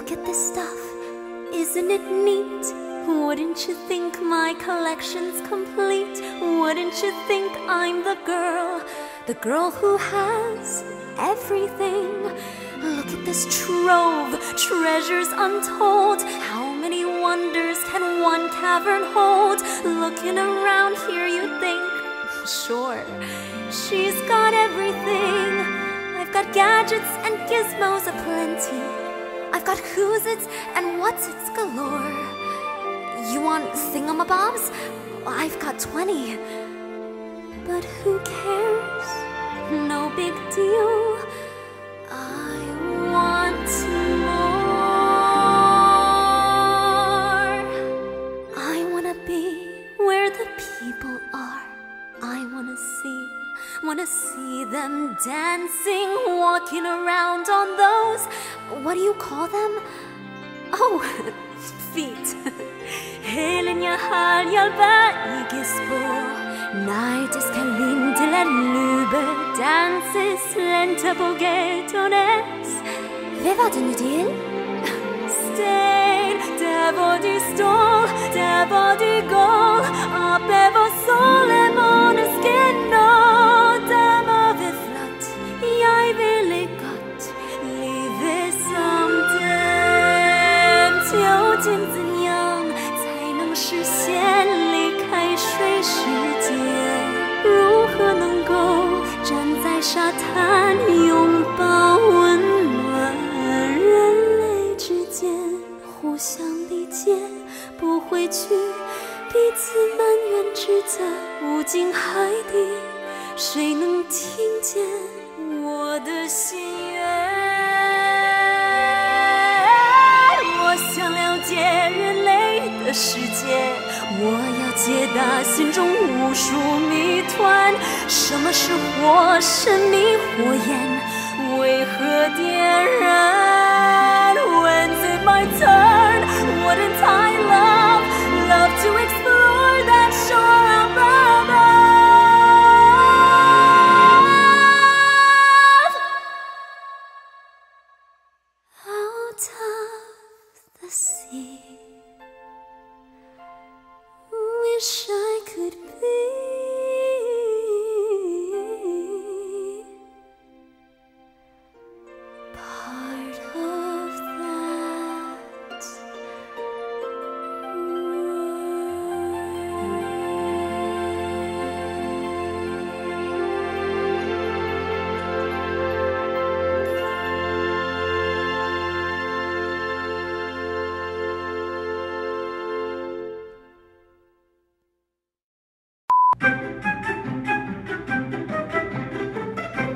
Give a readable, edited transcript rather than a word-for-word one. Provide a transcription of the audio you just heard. Look at this stuff, isn't it neat? Wouldn't you think my collection's complete? Wouldn't you think I'm the girl who has everything? Look at this trove, treasures untold. How many wonders can one cavern hold? Looking around here you think, sure, she's got everything. I've got gadgets and gizmos aplenty. I've got who's it's and what's it's galore. You want thingamabobs? I've got 20. But who cares? No big deal. I want more. I wanna be where the people are. I wanna see them dancing, walking around on those, what do you call them? Oh, feet. Helen Jahal Jalbaigisbo, Neid ist kein Lindler Lübe, Tanz ist Lenterboget und es. Wer war denn Udil? Stein, der wo die Stol, der wo die Goal, aber wo soll mones genau? Wouldn't I love to explain?